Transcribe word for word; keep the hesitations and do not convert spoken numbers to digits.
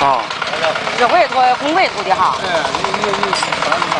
啊，这回土工会土的哈。对，你你你。